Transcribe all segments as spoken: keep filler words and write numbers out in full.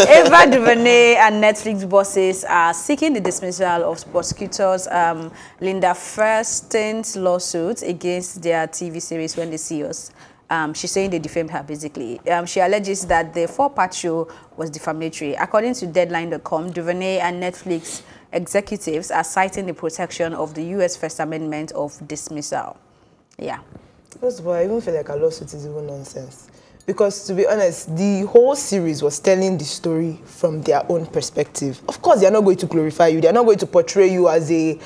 Ava DuVernay and Netflix bosses are seeking the dismissal of prosecutors um, Linda Feinstein's lawsuit against their T V series When They See Us. Um, she's saying they defamed her, basically. Um, she alleges that the four-part show was defamatory. According to Deadline dot com, DuVernay and Netflix executives are citing the protection of the U S First Amendment of dismissal. Yeah. First of all, I even feel like a lawsuit is even nonsense. Because, to be honest, the whole series was telling the story from their own perspective. Of course, they're not going to glorify you. They're not going to portray you as a...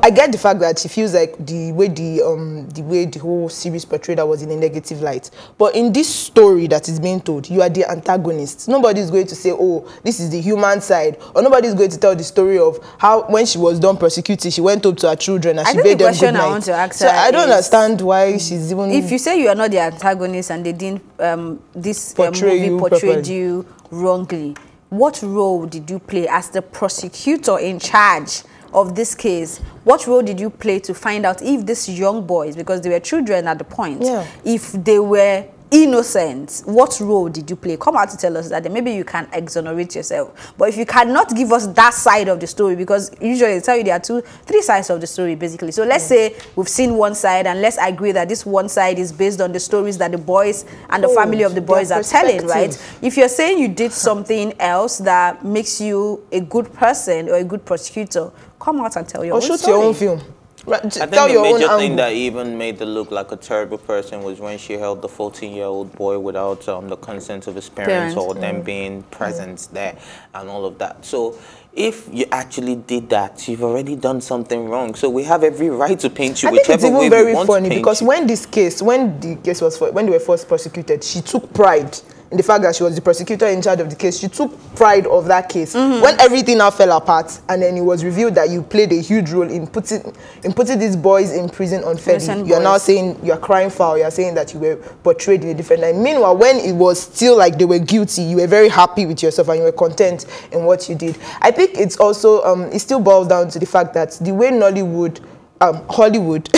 I get the fact that she feels like the way the, um, the, way the whole series portrayed her was in a negative light. But in this story that is being told, you are the antagonist. Nobody's going to say, oh, this is the human side. Or nobody's going to tell the story of how, when she was done prosecuting, she went up to her children and I she bade the them good night. I want to ask her so I don't is, understand why she's even... If you say you are not the antagonist and they didn't... Um, Um, this uh, movie you portrayed properly. you wrongly. What role did you play as the prosecutor in charge of this case? What role did you play to find out if these young boys, because they were children at the point, yeah. if they were innocent? What role did you play? Come out to tell us that. Then maybe you can exonerate yourself. But if you cannot give us that side of the story, because usually they tell you there are two, three sides of the story, basically. So let's yeah. say we've seen one side, and let's agree that this one side is based on the stories that the boys and the oh, family of the boys are telling, right? If you're saying you did something else that makes you a good person or a good prosecutor, come out and tell your or own shoot story. Your own film. Right, I think the your major thing angle. that even made her look like a terrible person was when she held the fourteen-year-old boy without um, the consent of his parents, parents. or mm. them being present mm. there and all of that. So if you actually did that, you've already done something wrong. So we have every right to paint you I whichever way we want to paint you. I think it's even very funny because you. when this case, when the case was, when they were first prosecuted, she took pride in the fact that she was the prosecutor in charge of the case. She took pride of that case. Mm-hmm. When everything now fell apart, and then it was revealed that you played a huge role in putting in putting these boys in prison unfairly, you're boys. now saying you're crying foul, you're saying that you were portrayed in a different light. Meanwhile, when it was still like they were guilty, you were very happy with yourself and you were content in what you did. I think it's also, um, it still boils down to the fact that the way Nollywood, um, Hollywood,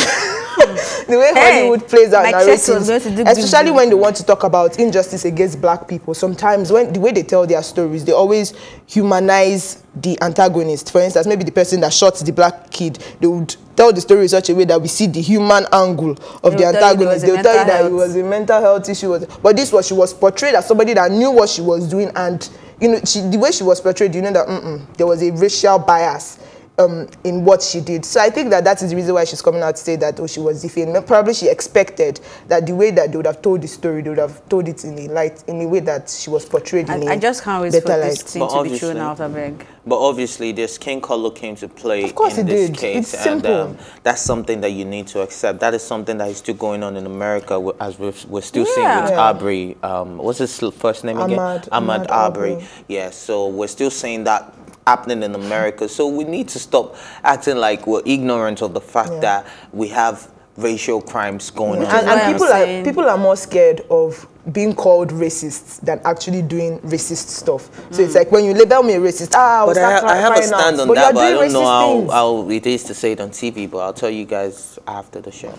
the way hey, Hollywood plays out narratives, especially when they want to talk about injustice against black people, sometimes when the way they tell their stories, they always humanize the antagonist. For instance, maybe the person that shot the black kid, they would tell the story in such a way that we see the human angle of the antagonist. They would tell you that it was a mental health issue. But this was, she was portrayed as somebody that knew what she was doing, and you know, she, the way she was portrayed, you know that mm-mm, there was a racial bias Um, in what she did. So I think that that is the reason why she's coming out to say that, oh, she was defamed. Probably she expected that the way that they would have told the story, they would have told it in a light, in a way that she was portrayed in a better light. I just can't wait for this thing to be thrown out of egg. But obviously, the skin color came to play of course in it this did. case. It's and, simple. Um, that's something that you need to accept. That is something that is still going on in America, as we're, we're still yeah. seeing with yeah. Arbery. Um, what's his first name again? Ahmaud, Ahmaud Arbery. Arbery. Yeah, so we're still seeing that happening in America. So we need to stop acting like we're ignorant of the fact yeah. that we have racial crimes going mm-hmm. on. And, and people are people are more scared of being called racist than actually doing racist stuff. So mm. it's like when you label me a racist, ah, I was not I have a stand on that, but I don't know how, how it is to say it on T V, but I'll tell you guys after the show.